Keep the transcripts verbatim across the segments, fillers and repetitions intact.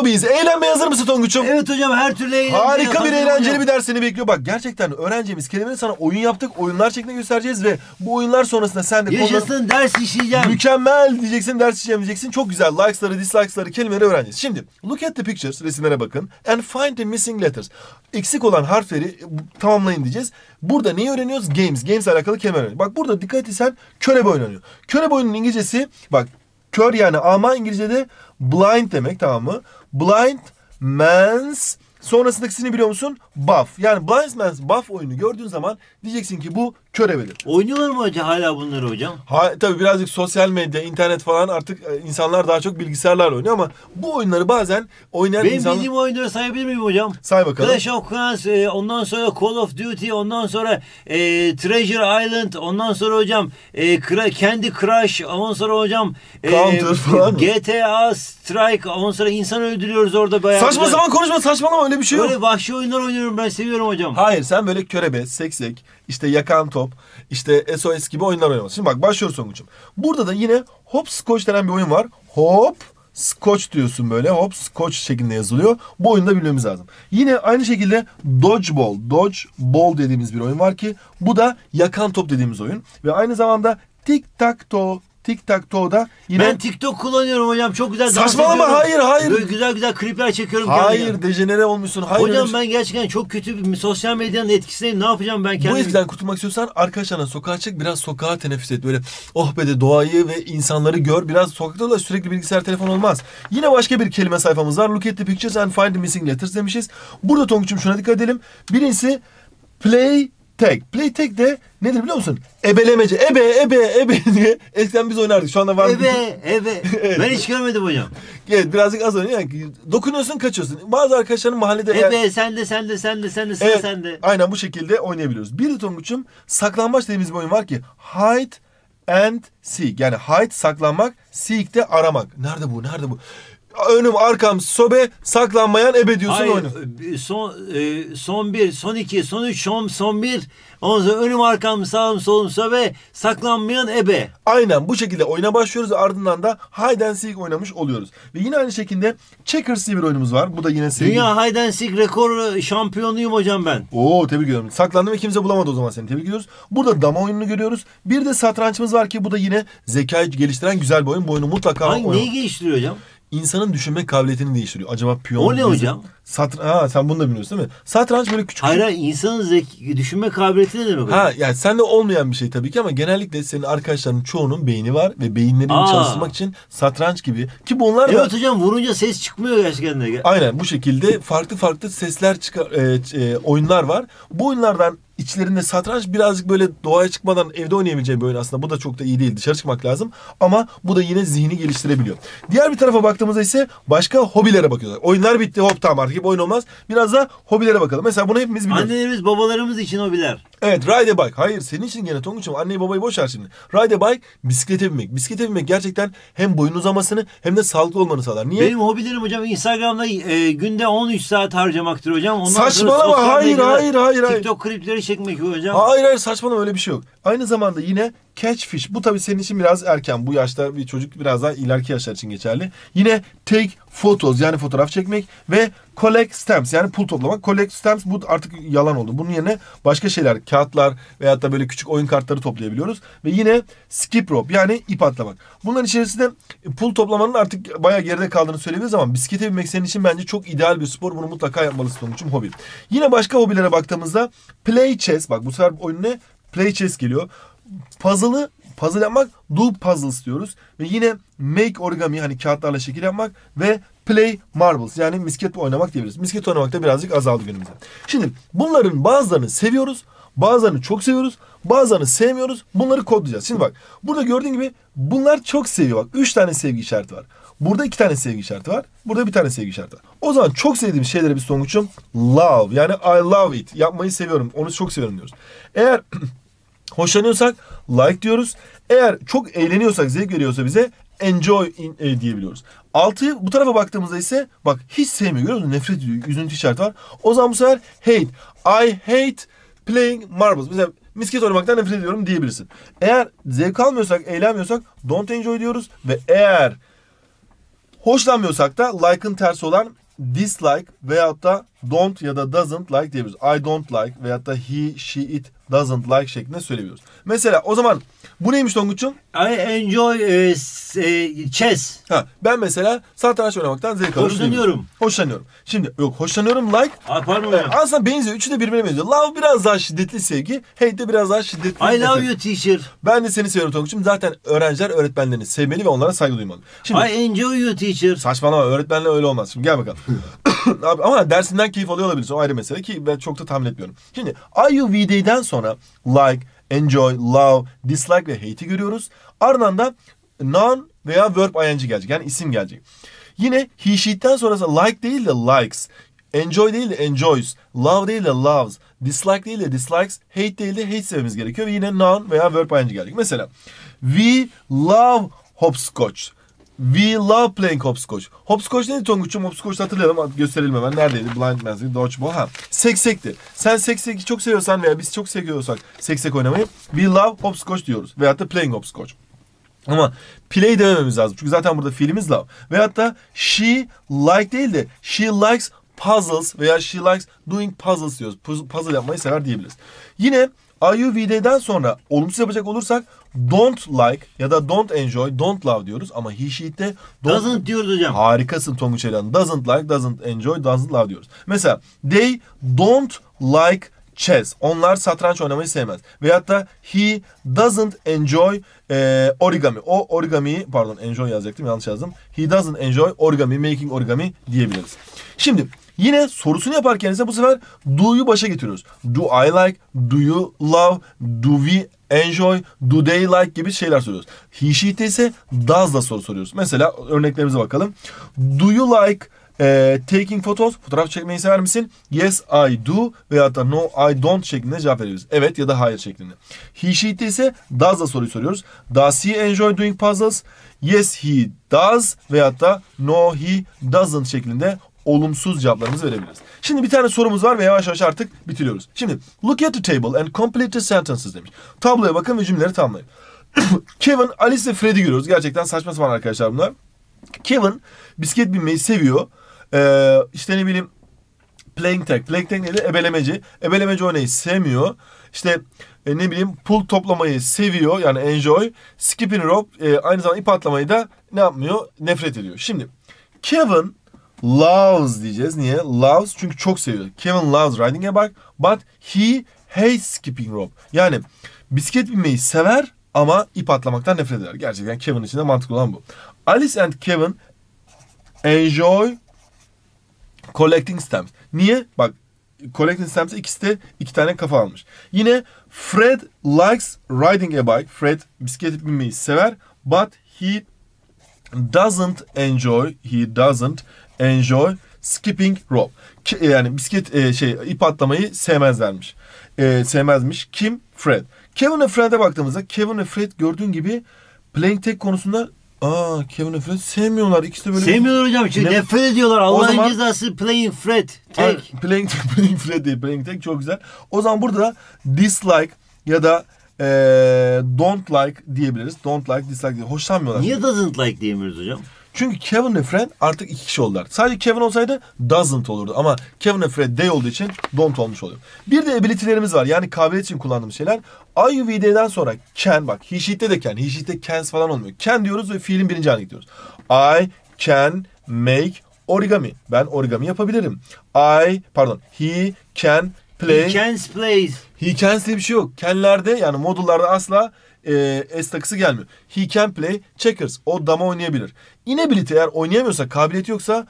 hobiyiz. Eğlenmeye hazır mısın Tonguç'um? Evet hocam, her türlü eğlenmeye. Harika bir eğlenceli hocam. Bir ders seni bekliyor. Bak gerçekten öğrencimiz Kelime'nin sana oyun yaptık. Oyunlar şeklinde göstereceğiz ve bu oyunlar sonrasında sen de... Yaşasın konudan... ders işleyeceğim. Mükemmel diyeceksin, ders işleyeceğim diyeceksin. Çok güzel. Likes'ları, dislikes'ları, kelimeleri öğreneceğiz. Şimdi look at the pictures, resimlere bakın. And find the missing letters. Eksik olan harfleri tamamlayın diyeceğiz. Burada neyi öğreniyoruz? Games. Games ile alakalı kelime öğreniyoruz. Bak burada dikkat etsen körebe oynanıyor. Körebe oyunun İngilizcesi bak kör yani Alman İngilizce'de blind demek, tamam mı? Blind man's sonrasındakisini biliyor musun? Buff. Yani blind man's buff oyunu gördüğün zaman diyeceksin ki bu körebedir. Oynuyorlar mı hocam hala bunları hocam? Ha, tabii birazcık sosyal medya, internet falan artık insanlar daha çok bilgisayarlarla oynuyor ama bu oyunları bazen oynayan ben insanlar... Ben bildiğim oyunları sayabilir miyim hocam? Say bakalım. Clash of Clans, ondan sonra Call of Duty, ondan sonra e, Treasure Island, ondan sonra hocam e, Candy Crush, ondan sonra hocam... E, Counter falan mı? G T A, Strike, ondan sonra insan öldürüyoruz orada bayağı. Saçma güzel. Zaman konuşma, saçmalama, öyle bir şey yok. Böyle vahşi oyunlar oynuyorum ben, seviyorum hocam. Hayır, sen böyle körebe, seksek, işte yakan top, işte S O S gibi oyunlar oynaması. Şimdi bak başlıyoruz Songuç'um. Burada da yine hopscotch denen bir oyun var. Hopscotch diyorsun böyle. Hopscotch şeklinde yazılıyor. Bu oyunda bilmemiz lazım. Yine aynı şekilde dodgeball. Dodgeball dediğimiz bir oyun var ki bu da yakan top dediğimiz oyun. Ve aynı zamanda tic-tac-toe. Tic-tac-toe'da yine... Ben TikTok kullanıyorum hocam, çok güzel dans ediyorum. Saçmalama, hayır hayır. Böyle güzel güzel klipler çekiyorum. Hayır kendine. Dejenere olmuşsun. Hayır, hocam olmuş. Ben gerçekten çok kötü bir sosyal medyanın etkisindeyim, ne yapacağım ben kendime? Bu etkiden kurtulmak istiyorsan arkadaşlarına sokağa çık, biraz sokağa teneffüs et. Böyle oh be de doğayı ve insanları gör. Biraz sokakta da sürekli bilgisayar, telefon olmaz. Yine başka bir kelime sayfamız var. Look at the pictures and find the missing letters demişiz. Burada Tonguç'um şuna dikkat edelim. Birincisi play tag. Play tag de nedir biliyor musun? Ebelemece. Ebe, ebe, ebe diye eskiden biz oynardık. Şu anda var mı? Ebe, ebe. Evet. Ben hiç görmedim hocam. Evet, birazcık az oynuyor. Yani dokunuyorsun, kaçıyorsun. Bazı arkadaşların mahallede... Ebe, eğer... sen de, sen de, sen de, sen de, sen de, evet, sen de. Aynen bu şekilde oynayabiliyoruz. Bir de Tonguç'um saklambaç dediğimiz bir oyun var ki hide and seek. Yani hide saklanmak, seek de aramak. Nerede bu, nerede bu? Önüm, arkam, sobe, saklanmayan ebe diyorsun oyunu. Son e, son bir, son iki, son üç, son, son bir. Ondan sonra önüm, arkam, sağım, solum, sobe, saklanmayan ebe. Aynen bu şekilde oyuna başlıyoruz. Ardından da hide and seek oynamış oluyoruz. Ve yine aynı şekilde checkers diye bir oyunumuz var. Bu da yine sevgili. Dünya hide and seek rekor şampiyonuyum hocam ben. Oo, tebrik ediyorum. Saklandım ve kimse bulamadı o zaman seni. Tebrik ediyoruz. Burada dama oyununu görüyoruz. Bir de satrançımız var ki bu da yine zekayı geliştiren güzel bir oyun. Bu oyunu mutlaka oynamak. Neyi geliştiriyor hocam? İnsanın düşünme kabiliyetini değiştiriyor. Acaba piyon... O ne hocam? Satranç... Ha, sen bunu da biliyorsun değil mi? Satranç böyle küçük... Hayır, insanın zeki... düşünme kabiliyeti ne demek? Ha, yani sende olmayan bir şey tabii ki ama genellikle senin arkadaşların çoğunun beyni var ve beyinlerini Aa. çalıştırmak için satranç gibi ki bunlar da... Evet hocam, vurunca ses çıkmıyor gerçekten de. Aynen bu şekilde farklı farklı sesler çıkar... E, e, oyunlar var. Bu oyunlardan İçlerinde satranç birazcık böyle doğaya çıkmadan evde oynayabileceğim bir oyun aslında. Bu da çok da iyi değil. Dışarı çıkmak lazım. Ama bu da yine zihni geliştirebiliyor. Diğer bir tarafa baktığımızda ise başka hobilere bakıyorlar. Oyunlar bitti. Hop tamam artık oyun olmaz. Biraz da hobilere bakalım. Mesela bunu hepimiz biliyoruz. Annelerimiz babalarımız için hobiler. Evet, ride a bike. Hayır, senin için gene Tonguç'um, anneyi babayı boş ver şimdi. Ride a bike, bisiklete binmek. Bisiklete binmek gerçekten hem boyun uzamasını hem de sağlıklı olmanı sağlar. Niye? Benim hobilerim hocam Instagram'da e, günde on üç saat harcamaktır hocam. Ondan saçmalama, hayır, hayır, hayır, hayır. TikTok klipleri çekmek hocam. Hayır hayır, saçmalama, öyle bir şey yok. Aynı zamanda yine catch fish. Bu tabii senin için biraz erken. Bu yaşta bir çocuk, biraz daha ileriki yaşlar için geçerli. Yine take photos yani fotoğraf çekmek ve collect stamps yani pul toplamak. Collect stamps bu artık yalan oldu. Bunun yerine başka şeyler, kağıtlar veyahut da böyle küçük oyun kartları toplayabiliyoruz. Ve yine skip rope yani ip atlamak. Bunların içerisinde pul toplamanın artık bayağı geride kaldığını söyleyebiliriz ama bisiklete binmek senin için bence çok ideal bir spor. Bunu mutlaka yapmalısın onun için hobi. Yine başka hobilere baktığımızda play chess. Bak bu sefer oyun ne? Play chess geliyor. Puzzle'ı, puzzle yapmak, do puzzles diyoruz. Ve yine make origami, hani kağıtlarla şekil yapmak ve play marbles yani misket oynamak diyebiliriz. Misket oynamak da birazcık azaldı günümüzde. Şimdi bunların bazılarını seviyoruz, bazılarını çok seviyoruz, bazılarını sevmiyoruz. Bunları kodlayacağız. Şimdi bak burada gördüğün gibi bunlar çok seviyor. Bak üç tane sevgi işareti var. Burada iki tane sevgi işareti var. Burada bir tane sevgi işareti var. O zaman çok sevdiğimiz şeylere bir Tonguç'um love yani I love it, yapmayı seviyorum, onu çok seviyorum diyoruz. Eğer hoşlanıyorsak like diyoruz. Eğer çok eğleniyorsak, zevk veriyorsa bize enjoy in, e, diyebiliyoruz. Altı bu tarafa baktığımızda ise bak hiç sevmiyor, görüyor musun? Nefret ediyor, üzüntü işareti var. O zaman bu sefer hate. I hate playing marbles. Mesela misket oynamaktan nefret ediyorum diyebilirsin. Eğer zevk almıyorsak, eğlenmiyorsak don't enjoy diyoruz ve eğer Hoşlanmıyorsak da like'ın tersi olan dislike veyahut da don't ya da doesn't like diyebiliriz. I don't like veyahut da he, she, it doesn't like şeklinde söyleyebiliyoruz. Mesela o zaman bu neymiş Tonguç'um? I enjoy e, e, chess. Ha, ben mesela satranç oynamaktan zevk alıyorum. Hoşlanıyorum. Hoşlanıyorum. Şimdi yok hoşlanıyorum like. A, pardon. E, aslında benziyor. Üçü de birbirine benziyor. Love biraz daha şiddetli sevgi. Hate de biraz daha şiddetli. I love you teacher. Ben de seni seviyorum Tonguç'um. Zaten öğrenciler öğretmenlerini sevmeli ve onlara saygı duymalı. Şimdi, I enjoy you teacher. Saçmalama öğretmenle öyle olmaz. Şimdi gel bakalım. Ama dersinden keyif alıyor olabilirsin. O ayrı mesele ki ben çok da tahmin etmiyorum. Şimdi I U V D'den sonra like, enjoy, love, dislike ve hate'i görüyoruz. Ardından da noun veya verb ing gelecek. Yani isim gelecek. Yine he she'den sonrası like değil de likes, enjoy değil de enjoys, love değil de loves, dislike değil de dislikes, hate değil de hate sevmemiz gerekiyor. Ve yine noun veya verb ing gelecek. Mesela we love hopscotch. We love playing hopscotch. Hopscotch neydi Tonguç'um? Hopscotch'u hatırlayalım. Gösterelim hemen. Neredeydi? Blind Man's Dodgeball. Ha. Seksekti. Sen seksek'i çok seviyorsan veya biz çok seviyorsak seksek oynamayı we love hopscotch diyoruz. Veyahut da playing hopscotch. Ama play demememiz lazım. Çünkü zaten burada fiilimiz love. Veyahut da she like değil de she likes puzzles veya she likes doing puzzles diyoruz. Puzzle yapmayı sever diyebiliriz. Yine I U V D'den sonra olumsuz yapacak olursak don't like ya da don't enjoy, don't love diyoruz ama he she'de doesn't diyoruz hocam. Harikasın Tonguç Elan. Doesn't like, doesn't enjoy, doesn't love diyoruz. Mesela they don't like chess. Onlar satranç oynamayı sevmez. Veyahut da he doesn't enjoy e, origami. O origamiyi pardon enjoy yazacaktım yanlış yazdım. He doesn't enjoy origami, making origami diyebiliriz. Şimdi yine sorusunu yaparken ise bu sefer do'yu başa getiriyoruz. Do I like, do you love, do we enjoy, do they like gibi şeyler soruyoruz. He, she'de ise does'la soru soruyoruz. Mesela örneklerimize bakalım. Do you like e, taking photos? Fotoğraf çekmeyi sever misin? Yes I do veyahut da no I don't şeklinde cevap veriyoruz. Evet ya da hayır şeklinde. He, she'de ise does'la soruyu soruyoruz. Does he enjoy doing puzzles? Yes he does veyahut da no he doesn't şeklinde olumsuz cevaplarımızı verebiliriz. Şimdi bir tane sorumuz var ve yavaş yavaş artık bitiriyoruz. Şimdi look at the table and complete the sentences demiş. Tabloya bakın ve cümleleri tamamlayın. Kevin, Alice ve Freddy görüyoruz. Gerçekten saçma sapan arkadaşlar bunlar. Kevin bisiklet binmeyi seviyor. Ee, işte ne bileyim playing tag. Playing tag neydi? Ebelemeci. Ebelemeci oynayı sevmiyor. İşte e, ne bileyim pul toplamayı seviyor. Yani enjoy. Skipping rope. E, aynı zamanda ip atlamayı da ne yapmıyor? Nefret ediyor. Şimdi Kevin loves diyeceğiz. Niye? Loves çünkü çok seviyor. Kevin loves riding a bike but he hates skipping rope. Yani bisiklet binmeyi sever ama ip atlamaktan nefret eder. Gerçekten Kevin için de mantıklı olan bu. Alice and Kevin enjoy collecting stamps. Niye? Bak collecting stamps ikisi de iki tane kafa almış. Yine Fred likes riding a bike. Fred bisiklet binmeyi sever but he doesn't enjoy. He doesn't enjoy skipping rope. Yani bisiklet e, şey ip atlamayı sevmezlermiş. E, sevmezmiş. Kim? Fred. Kevin ve Fred'e baktığımızda Kevin ve Fred gördüğün gibi playing tag konusunda aa Kevin ve Fred sevmiyorlar. İkisi de böyle sevmiyorlar hocam. Ne? Nefret ediyorlar. Allah'ın cezası playing Fred. Tag. Playing tag. Playing Fred değil. Playing tag çok güzel. O zaman burada da dislike ya da E, don't like diyebiliriz. Don't like, dislike diye. Hoşlanmıyorlar. Niye doesn't like diyemiyoruz hocam? Çünkü Kevin ve Fred artık iki kişi oldular. Sadece Kevin olsaydı doesn't olurdu. Ama Kevin ve Fred they olduğu için don't olmuş oluyor. Bir de ability'lerimiz var. Yani kabiliyet için kullandığımız şeyler. I U V D'den sonra can bak. He she'de de can. He she'de can's falan olmuyor. Can diyoruz ve fiilin birinci haline gidiyoruz. I can make origami. Ben origami yapabilirim. I pardon. He can play. He can's plays. He can diye bir şey yok. Can'lerde yani modullarda asla e, S takısı gelmiyor. He can play checkers. O dama oynayabilir. İnebilite eğer oynayamıyorsa, kabiliyeti yoksa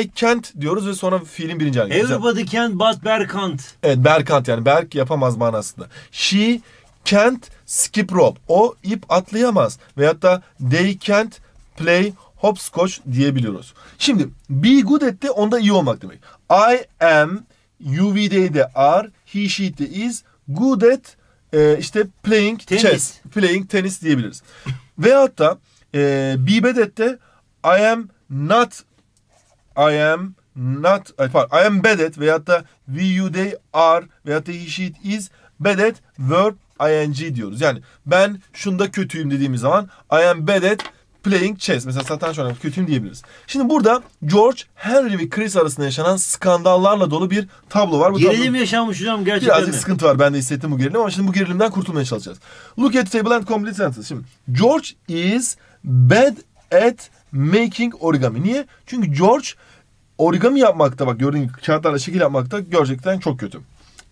I can't diyoruz ve sonra fiilin birinci haline geliyor. Everybody can but Berk can't. Evet Berk yani Berk yapamaz manasında. She can't skip rope. O ip atlayamaz. Veyahut da they can't play hopscotch diyebiliyoruz. Şimdi be good at de onda iyi olmak demek. I am U V D'de are, he she'de is good at e, işte playing tenis. Chess, playing tenis diyebiliriz. Veyahut da e, be bad at de I am not, I am not, pardon, I am bad at veyahut da we, you, they are veyahut da he, she, is bad at verb ing diyoruz. Yani ben şunda kötüyüm dediğimiz zaman I am bad at playing chess. Mesela satranç oynamak, kötüyüm diyebiliriz. Şimdi burada George, Henry ve Chris arasında yaşanan skandallarla dolu bir tablo var. Bu gerilim tablo... yaşanmış hocam gerçekten. Birazcık mi? Sıkıntı var. Ben de hissettim bu gerilim ama şimdi bu gerilimden kurtulmaya çalışacağız. Look at the table and complete sentence. Şimdi George is bad at making origami. Niye? Çünkü George origami yapmakta, bak gördüğün gibi kağıtlarla şekil yapmakta gerçekten çok kötü.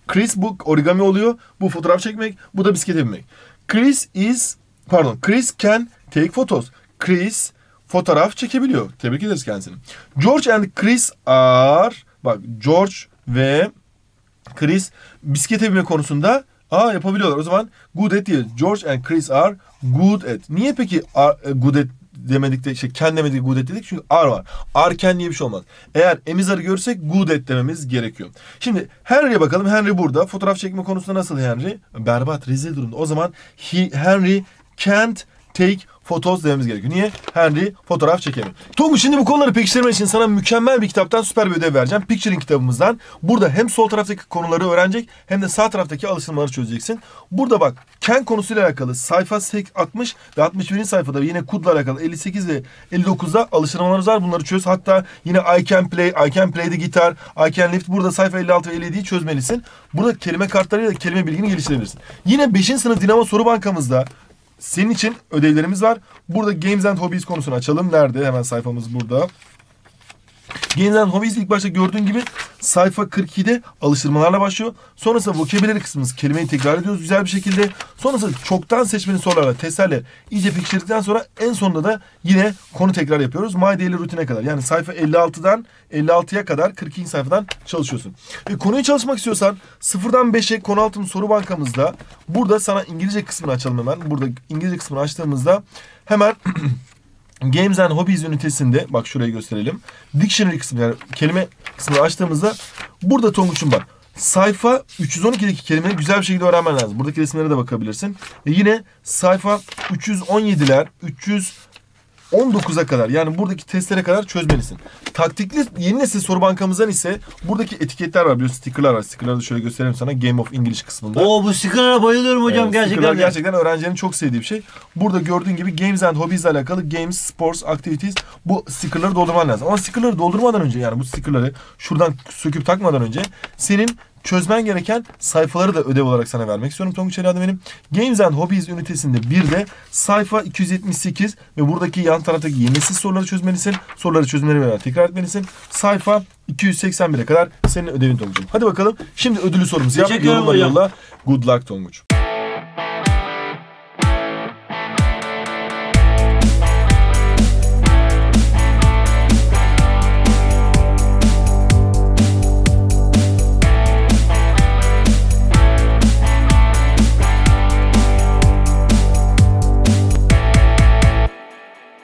Chris bu origami oluyor. Bu fotoğraf çekmek, bu da bisiklete binmek. Chris is pardon, Chris can take photos. Chris fotoğraf çekebiliyor. Tebrik ederiz kendisini. George and Chris are, bak George ve Chris bisiklete binme konusunda aa yapabiliyorlar. O zaman good at diyoruz. George and Chris are good at. Niye peki are, good at demedik de şey, can demedik, good at dedik? Çünkü are var. Are can diye bir şey olmaz. Eğer emizarı görsek good at dememiz gerekiyor. Şimdi Henry'e bakalım. Henry burada. Fotoğraf çekme konusunda nasıl Henry? Berbat, rezil durumda. O zaman he, Henry can't take photos dememiz gerekiyor. Niye? Henry fotoğraf çekemiyor. Tonguç, şimdi bu konuları pekiştirmen için sana mükemmel bir kitaptan süper bir ödev vereceğim. Picturing kitabımızdan. Burada hem sol taraftaki konuları öğrenecek hem de sağ taraftaki alıştırmaları çözeceksin. Burada bak can konusuyla alakalı sayfa altmış ve altmış birinci sayfada yine could'la alakalı elli sekiz ve elli dokuzda alıştırmalarımız var. Bunları çöz. Hatta yine I can play, I can play the guitar, I can lift. Burada sayfa elli altı ve elli yediyi çözmelisin. Burada kelime kartlarıyla kelime bilgini geliştirebilirsin. Yine beşinci sınıf Dinamo soru bankamızda senin için ödevlerimiz var. Burada Games and Hobbies konusunu açalım. Nerede? Hemen sayfamız burada. Games and Hobbies ilk başta gördüğün gibi sayfa kırk ikide alıştırmalarla başlıyor. Sonrasında vocabulary kısmımız. Kelimeyi tekrar ediyoruz güzel bir şekilde. Sonrasında çoktan seçmeli sorularla, testlerle iyice pekiştirdikten sonra en sonunda da yine konu tekrar yapıyoruz. My Daily Routine'e kadar. Yani sayfa elli altıdan elli altıya kadar kırk ikinci sayfadan çalışıyorsun. Ve konuyu çalışmak istiyorsan sıfırdan beşe konu altın soru bankamızda. Burada sana İngilizce kısmını açalım hemen. Burada İngilizce kısmını açtığımızda hemen... Games and Hobbies ünitesinde, bak şurayı gösterelim. Dictionary kısmı, yani kelime kısmını açtığımızda burada Tonguç'un bak. Sayfa üç yüz on ikideki kelimeleri güzel bir şekilde öğrenmen lazım. Buradaki resimlere de bakabilirsin. Ve yine sayfa üç yüz on yediler, üç yüz on dokuza kadar, yani buradaki testlere kadar çözmelisin. Taktikli yeni nesil soru bankamızdan ise buradaki etiketler var, biliyorsun stickerlar var. Stickerları da şöyle göstereyim sana, Game of English kısmında. Oo, bu stickerlara bayılıyorum hocam, evet, gerçekten. Stickerlar gerçekten öğrencilerin çok sevdiği bir şey. Burada gördüğün gibi Games and Hobbies ile alakalı Games, Sports, Activities, bu stickerları doldurman lazım. Ama stickerları doldurmadan önce, yani bu stickerları şuradan söküp takmadan önce senin çözmen gereken sayfaları da ödev olarak sana vermek istiyorum Tonguç evladım benim. Games and Hobbies ünitesinde bir de sayfa iki yüz yetmiş sekiz ve buradaki yan taraftaki yenisiz soruları çözmelisin. Soruları çözmeleri veya tekrar etmelisin. Sayfa iki yüz seksen bire kadar senin ödevin Tonguç'um. Hadi bakalım şimdi ödüllü sorumuzu yap. Yorumla yolla. Good luck Tonguç.